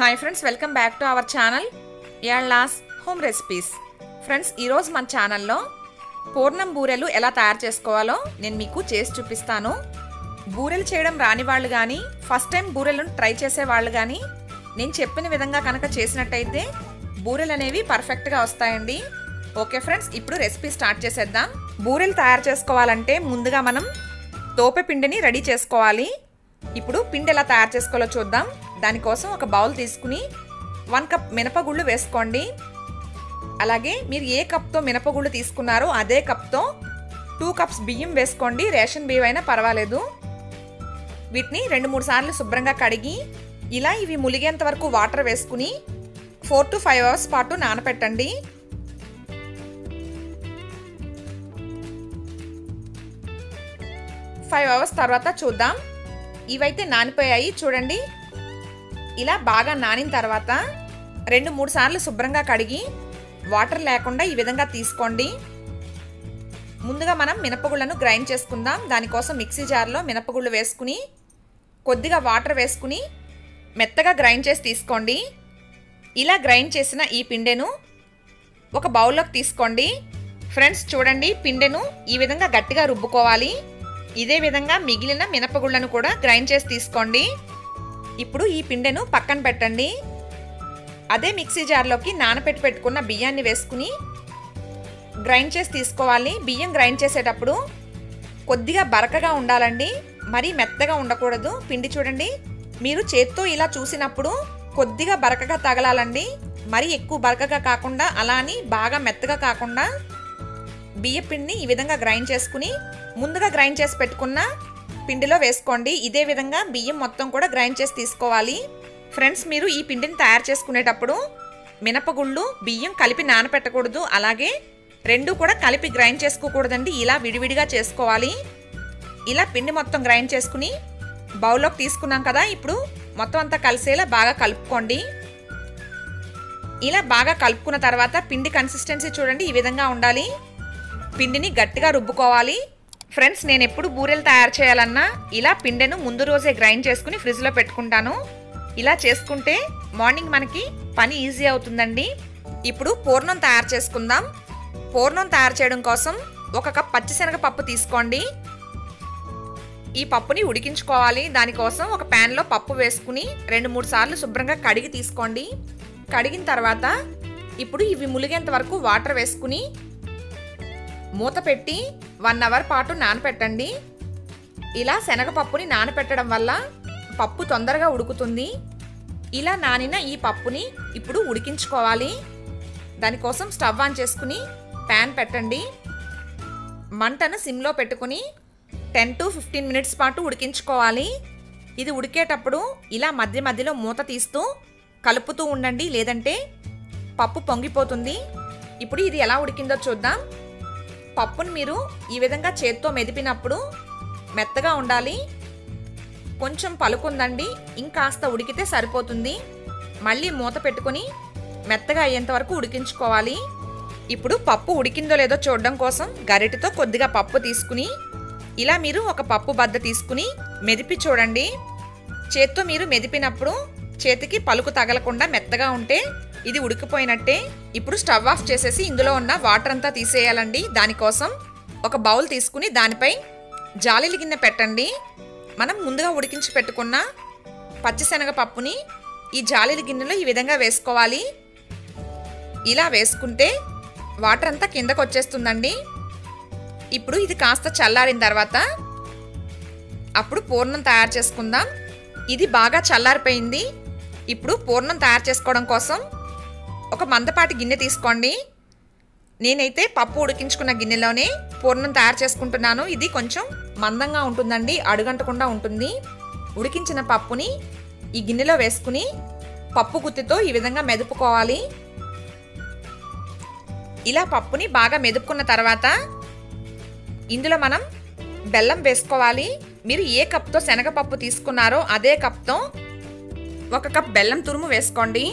Hi friends, welcome back to our channel Yalla's Home Recipes. Friends, ee roju man channel lo purnam burelu ela tayar cheskovalo nenu meeku chesi chupistanu. Burelu cheyadam rani vaallu gaani first time burelunu try chese vaallu gaani nenu cheppina vidhanga kanaka chesinatayite burelu anevi perfect ga vastayandi. Okay friends, ippudu recipe start cheseddam. Burelu tayar cheskovalante munduga manam tope pindini ready chesukovali. ఇప్పుడు పిండి ఎలా తయారు చేసుకోవాలో చూద్దాం. దాని కోసం ఒక bowl తీసుకుని 1 కప్ మినపగుళ్ళు వేసుకోండి. అలాగే మీరు ఏ కప్ తో మినపగుళ్ళు తీసుకున్నారో అదే కప్ తో 2 కప్స్ బియ్యం వేసుకోండి. రేషన్ బియ్యం అయినా పర్వాలేదు. వీటిని 2-3 సార్లు శుభ్రంగా కడిగి ఇలా ఇవి ములిగేంత వరకు వాటర్ వేసుకుని 4 to 5 అవర్స్ పాటు నానబెట్టండి. ఫైవ్ అవర్స్ తర్వాత చూద్దాం. ఇవైతే నానిపోయాయి చూడండి. ఇలా బాగా నానిన తర్వాత 2-3 సార్లు శుభ్రంగా కడిగి వాటర్ లేకుండా ఈ విధంగా తీసుకోండి. ముందుగా మనం మినపగుళ్ళను గ్రైండ్ చేసుకుందాం. దానికోసం మిక్సీ జార్లో మినపగుళ్ళు వేసుకుని కొద్దిగా వాటర్ వేసుకుని మెత్తగా గ్రైండ్ చేసి తీసుకోండి. ఇలా గ్రైండ్ చేసిన ఈ పిండెను ఒక బౌల్లోకి తీసుకోండి. ఫ్రెండ్స్ చూడండి, పిండెను ఈ విధంగా గట్టిగా రుబ్బుకోవాలి. ఇదే విధంగా మిగిలిన మినపగుళ్ళను కూడా గ్రైండ్ చేసి తీసుకోండి. ఇప్పుడు ఈ పిండెను పక్కన పెట్టండి. అదే మిక్సీ జార్లోకి నానబెట్టి పెట్టుకున్న బియ్యాన్ని వేసుకుని గ్రైండ్ చేసి తీసుకోవాలి. బియ్యం గ్రైండ్ చేసేటప్పుడు కొద్దిగా బరకగా ఉండాలండి, మరీ మెత్తగా ఉండకూడదు. పిండి చూడండి, మీరు చేత్తో ఇలా చూసినప్పుడు కొద్దిగా బరకగా తగలాలండి. మరీ ఎక్కువ బరకగా కాకుండా, అలాని బాగా మెత్తగా కాకుండా బియ్య పిండిని ఈ విధంగా గ్రైండ్ చేసుకుని ముందుగా గ్రైండ్ చేసి పెట్టుకున్న పిండిలో వేసుకోండి. ఇదే విధంగా బియ్యం మొత్తం కూడా గ్రైండ్ చేసి తీసుకోవాలి. ఫ్రెండ్స్, మీరు ఈ పిండిని తయారు చేసుకునేటప్పుడు మినపగుళ్ళు బియ్యం కలిపి నానపెట్టకూడదు. అలాగే రెండు కూడా కలిపి గ్రైండ్ చేసుకోకూడదండి, ఇలా విడివిడిగా చేసుకోవాలి. ఇలా పిండి మొత్తం గ్రైండ్ చేసుకుని బౌల్లోకి తీసుకున్నాం కదా, ఇప్పుడు మొత్తం అంతా కలిసేలా బాగా కలుపుకోండి. ఇలా బాగా కలుపుకున్న తర్వాత పిండి కన్సిస్టెన్సీ చూడండి, ఈ విధంగా ఉండాలి. పిండిని గట్టిగా రుబ్బుకోవాలి. ఫ్రెండ్స్, నేను ఎప్పుడు బూరెలు తయారు చేయాలన్నా ఇలా పిండెను ముందు రోజే గ్రైండ్ చేసుకుని ఫ్రిడ్జ్లో పెట్టుకుంటాను. ఇలా చేసుకుంటే మార్నింగ్ మనకి పని ఈజీ అవుతుందండి. ఇప్పుడు పూర్ణం తయారు చేసుకుందాం. పూర్ణం తయారు చేయడం కోసం 1 కప్ పచ్చిశనగపప్పు తీసుకోండి. ఈ పప్పుని ఉడికించుకోవాలి. దానికోసం ఒక ప్యాన్లో పప్పు వేసుకుని 2-3 సార్లు శుభ్రంగా కడిగి తీసుకోండి. కడిగిన తర్వాత ఇప్పుడు ఇవి ములిగేంత వరకు వాటర్ వేసుకుని మూత పెట్టి 1 అవర్ పాటు నానపెట్టండి. ఇలా శనగపప్పుని నానపెట్టడం వల్ల పప్పు తొందరగా ఉడుకుతుంది. ఇలా నానిన ఈ పప్పుని ఇప్పుడు ఉడికించుకోవాలి. దానికోసం స్టవ్ ఆన్ చేసుకుని ప్యాన్ పెట్టండి. మంటను సిమ్లో పెట్టుకుని 10 to 15 మినిట్స్ పాటు ఉడికించుకోవాలి. ఇది ఉడికేటప్పుడు ఇలా మధ్య మధ్యలో మూత తీస్తూ కలుపుతూ ఉండండి, లేదంటే పప్పు పొంగిపోతుంది. ఇప్పుడు ఇది ఎలా ఉడికిందో చూద్దాం. పప్పును మీరు ఈ విధంగా చేత్తో మెదిపినప్పుడు మెత్తగా ఉండాలి. కొంచెం పలుకుందండి, ఇంకాస్త ఉడికితే సరిపోతుంది. మళ్ళీ మూత పెట్టుకుని మెత్తగా అయ్యేంత వరకు ఉడికించుకోవాలి. ఇప్పుడు పప్పు ఉడికిందో లేదో చూడడం కోసం గరిటెతో కొద్దిగా పప్పు తీసుకుని ఇలా మీరు ఒక పప్పు బద్ద తీసుకుని మెదిపి చూడండి. చేత్తో మీరు మెదిపినప్పుడు చేతికి పలుకు తగలకుండా మెత్తగా ఉంటే ఇది ఉడికిపోయినట్టే. ఇప్పుడు స్టవ్ ఆఫ్ చేసేసి ఇందులో ఉన్న వాటర్ అంతా తీసేయాలండి. దానికోసం ఒక బౌల్ తీసుకుని దానిపై జాలీల గిన్నె పెట్టండి. మనం ముందుగా ఉడికించి పెట్టుకున్న పచ్చిశనగపప్పుని ఈ జాలీల గిన్నెలో ఈ విధంగా వేసుకోవాలి. ఇలా వేసుకుంటే వాటర్ అంతా కిందకు వచ్చేస్తుందండి. ఇప్పుడు ఇది కాస్త చల్లారిన తర్వాత అప్పుడు పూర్ణం తయారు చేసుకుందాం. ఇది బాగా చల్లారిపోయింది. ఇప్పుడు పూర్ణం తయారు చేసుకోవడం కోసం ఒక మందపాటి గిన్నె తీసుకోండి. నేనైతే పప్పు ఉడికించుకున్న గిన్నెలోనే పూర్ణం తయారు చేసుకుంటున్నాను. ఇది కొంచెం మందంగా ఉంటుందండి, అడుగంటకుండా ఉంటుంది. ఉడికించిన పప్పుని ఈ గిన్నెలో వేసుకుని పప్పు గుత్తితో ఈ విధంగా మెదుపుకోవాలి. ఇలా పప్పుని బాగా మెదుపుకున్న తర్వాత ఇందులో మనం బెల్లం వేసుకోవాలి. మీరు ఏ కప్తో శనగపప్పు తీసుకున్నారో అదే కప్తో 1 కప్ బెల్లం తురుము వేసుకోండి.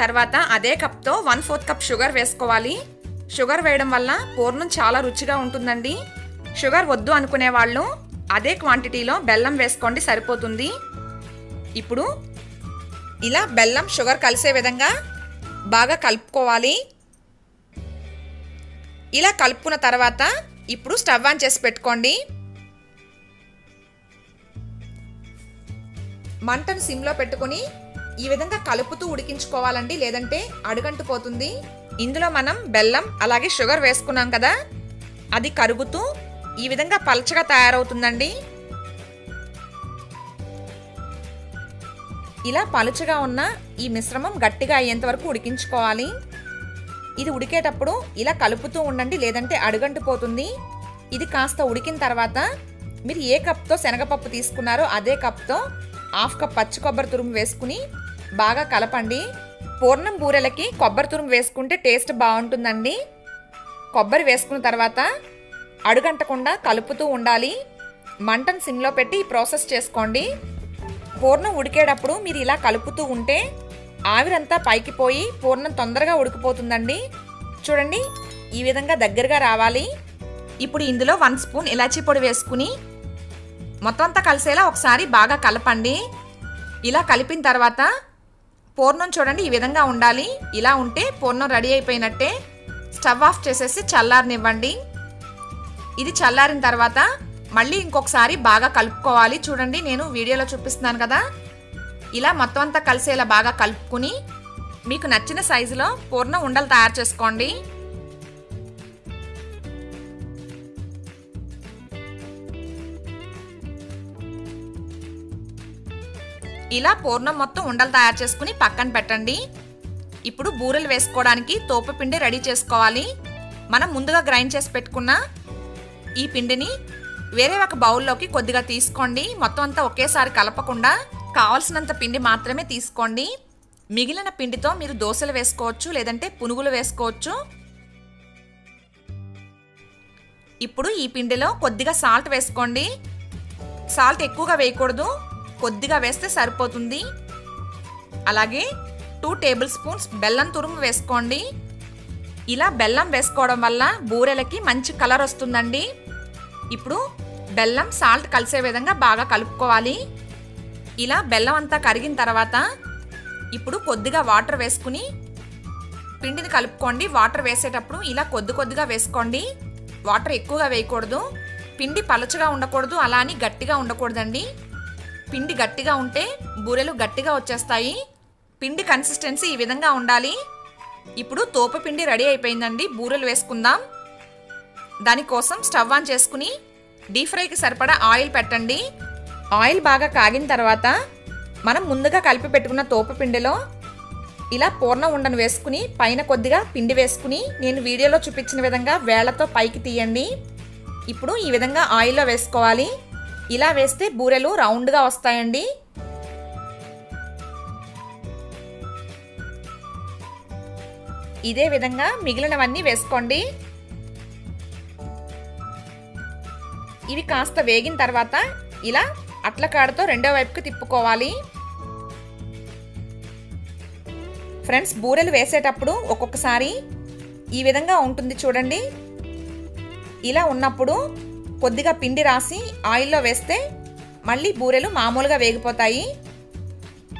తర్వాత అదే కప్తో 1/4 కప్ షుగర్ వేసుకోవాలి. షుగర్ వేయడం వల్ల పూర్ణం చాలా రుచిగా ఉంటుందండి. షుగర్ వద్దు అనుకునే వాళ్ళు అదే క్వాంటిటీలో బెల్లం వేసుకోండి, సరిపోతుంది. ఇప్పుడు ఇలా బెల్లం షుగర్ కలిసే విధంగా బాగా కలుపుకోవాలి. ఇలా కలుపుకున్న తర్వాత ఇప్పుడు స్టవ్ ఆన్ చేసి పెట్టుకోండి. మంటను సిమ్లో పెట్టుకొని ఈ విధంగా కలుపుతూ ఉడికించుకోవాలండి, లేదంటే అడుగంటుపోతుంది. ఇందులో మనం బెల్లం అలాగే షుగర్ వేసుకున్నాం కదా, అది కరుగుతూ ఈ విధంగా పల్చగా తయారవుతుందండి. ఇలా పలుచగా ఉన్న ఈ మిశ్రమం గట్టిగా అయ్యేంత వరకు ఉడికించుకోవాలి. ఇది ఉడికేటప్పుడు ఇలా కలుపుతూ ఉండండి, లేదంటే అడుగంటుపోతుంది. ఇది కాస్త ఉడికిన తర్వాత మీరు ఏ కప్తో శనగపప్పు తీసుకున్నారో అదే కప్తో హాఫ్ కప్ పచ్చి కొబ్బరి తురుము వేసుకుని బాగా కలపండి. పూర్ణం బూరెలకి కొబ్బరి తురుము వేసుకుంటే టేస్ట్ బాగుంటుందండి. కొబ్బరి వేసుకున్న తర్వాత అడుగంటకుండా కలుపుతూ ఉండాలి. మంటను సిమ్లో పెట్టి ఈ ప్రాసెస్ చేసుకోండి. పూర్ణం ఉడికేటప్పుడు మీరు ఇలా కలుపుతూ ఉంటే ఆవిరంతా పైకి పోయి పూర్ణం తొందరగా ఉడికిపోతుందండి. చూడండి, ఈ విధంగా దగ్గరగా రావాలి. ఇప్పుడు ఇందులో 1 స్పూన్ ఇలాచీ పొడి వేసుకుని మొత్తం అంతా కలిసేలా ఒకసారి బాగా కలపండి. ఇలా కలిపిన తర్వాత పూర్ణం చూడండి ఈ విధంగా ఉండాలి. ఇలా ఉంటే పూర్ణం రెడీ అయిపోయినట్టే. స్టవ్ ఆఫ్ చేసేసి చల్లారనివ్వండి. ఇది చల్లారిన తర్వాత మళ్ళీ ఇంకొకసారి బాగా కలుపుకోవాలి. చూడండి, నేను వీడియోలో చూపిస్తున్నాను కదా, ఇలా మొత్తం అంతా కలిసేలా బాగా కలుపుకుని మీకు నచ్చిన సైజులో పూర్ణం ఉండలు తయారు చేసుకోండి. ఇలా పూర్ణం మొత్తం ఉండలు తయారు చేసుకుని పక్కన పెట్టండి. ఇప్పుడు బూరెలు వేసుకోవడానికి తోపు పిండి రెడీ చేసుకోవాలి. మనం ముందుగా గ్రైండ్ చేసి పెట్టుకున్న ఈ పిండిని వేరే ఒక బౌల్లోకి కొద్దిగా తీసుకోండి. మొత్తం అంతా ఒకేసారి కలపకుండా కావాల్సినంత పిండి మాత్రమే తీసుకోండి. మిగిలిన పిండితో మీరు దోశలు వేసుకోవచ్చు, లేదంటే పునుగులు వేసుకోవచ్చు. ఇప్పుడు ఈ పిండిలో కొద్దిగా సాల్ట్ వేసుకోండి. సాల్ట్ ఎక్కువగా వేయకూడదు, కొద్దిగా వేస్తే సరిపోతుంది. అలాగే 2 టేబుల్ స్పూన్స్ బెల్లం తురుము వేసుకోండి. ఇలా బెల్లం వేసుకోవడం వల్ల బూరెలకి మంచి కలర్ వస్తుందండి. ఇప్పుడు బెల్లం సాల్ట్ కలిసే విధంగా బాగా కలుపుకోవాలి. ఇలా బెల్లం అంతా కరిగిన తర్వాత ఇప్పుడు కొద్దిగా వాటర్ వేసుకుని పిండిని కలుపుకోండి. వాటర్ వేసేటప్పుడు ఇలా కొద్ది కొద్దిగా వేసుకోండి, వాటర్ ఎక్కువగా వేయకూడదు. పిండి పలచగా ఉండకూడదు, అలా అని గట్టిగా ఉండకూడదండి. పిండి గట్టిగా ఉంటే బూరెలు గట్టిగా వచ్చేస్తాయి. పిండి కన్సిస్టెన్సీ ఈ విధంగా ఉండాలి. ఇప్పుడు తోపు పిండి రెడీ అయిపోయిందండి. బూరెలు వేసుకుందాం. దానికోసం స్టవ్ ఆన్ చేసుకుని డీప్ ఫ్రైకి సరిపడా ఆయిల్ పెట్టండి. ఆయిల్ బాగా కాగిన తర్వాత మనం ముందుగా కలిపి పెట్టుకున్న తోపు పిండిలో ఇలా పూర్ణం ఉండను వేసుకుని పైన కొద్దిగా పిండి వేసుకుని నేను వీడియోలో చూపించిన విధంగా వేళ్లతో పైకి తీయండి. ఇప్పుడు ఈ విధంగా ఆయిల్లో వేసుకోవాలి. ఇలా వేస్తే బూరెలు రౌండ్గా వస్తాయండి. ఇదే విధంగా మిగిలినవన్నీ వేసుకోండి. ఇవి కాస్త వేగిన తర్వాత ఇలా అట్లకాడతో రెండో వైపుకి తిప్పుకోవాలి. ఫ్రెండ్స్, బూరెలు వేసేటప్పుడు ఒక్కొక్కసారి ఈ విధంగా ఉంటుంది చూడండి. ఇలా ఉన్నప్పుడు కొద్దిగా పిండి రాసి ఆయిల్లో వేస్తే మళ్ళీ బూరెలు మామూలుగా వేగిపోతాయి.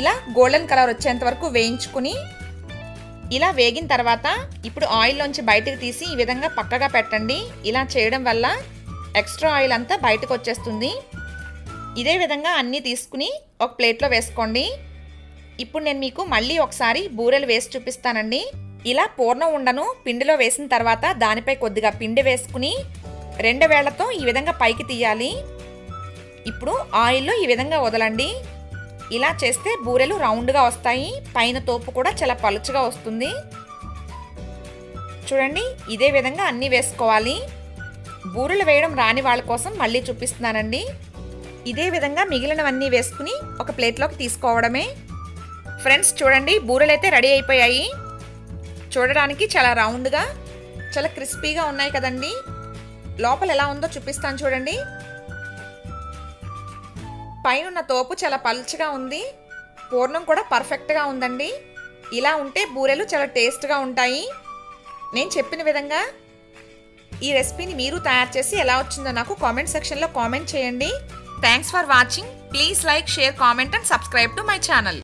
ఇలా గోల్డెన్ కలర్ వచ్చేంత వరకు వేయించుకుని ఇలా వేగిన తర్వాత ఇప్పుడు ఆయిల్లోంచి బయటకు తీసి ఈ విధంగా పక్కగా పెట్టండి. ఇలా చేయడం వల్ల ఎక్స్ట్రా ఆయిల్ అంతా బయటకు వచ్చేస్తుంది. ఇదే విధంగా అన్నీ తీసుకుని ఒక ప్లేట్లో వేసుకోండి. ఇప్పుడు నేను మీకు మళ్ళీ ఒకసారి బూరెలు వేసి చూపిస్తానండి. ఇలా పూర్ణం ఉండను పిండిలో వేసిన తర్వాత దానిపై కొద్దిగా పిండి వేసుకుని 2 వేళ్లతో ఈ విధంగా పైకి తీయాలి. ఇప్పుడు ఆయిల్లో ఈ విధంగా వదలండి. ఇలా చేస్తే బూరెలు రౌండ్గా వస్తాయి. పైన తోపు కూడా చాలా పలుచగా వస్తుంది. చూడండి, ఇదే విధంగా అన్నీ వేసుకోవాలి. బూరెలు వేయడం రాని వాళ్ళ కోసం మళ్ళీ చూపిస్తున్నానండి. ఇదే విధంగా మిగిలినవన్నీ వేసుకుని ఒక ప్లేట్లోకి తీసుకోవడమే. ఫ్రెండ్స్, చూడండి బూరెలు అయితే రెడీ అయిపోయాయి. చూడడానికి చాలా రౌండ్గా చాలా క్రిస్పీగా ఉన్నాయి కదండి. లోపల ఎలా ఉందో చూపిస్తాను చూడండి. పైన తోపు చాలా పలుచగా ఉంది. పూర్ణం కూడా పర్ఫెక్ట్గా ఉందండి. ఇలా ఉంటే బూరెలు చాలా టేస్ట్గా ఉంటాయి. నేను చెప్పిన విధంగా ఈ రెసిపీని మీరు తయారు చేసి ఎలా వచ్చిందో నాకు కామెంట్ సెక్షన్లో కామెంట్ చేయండి. Thanks for watching. Please like, share, comment and subscribe to my channel.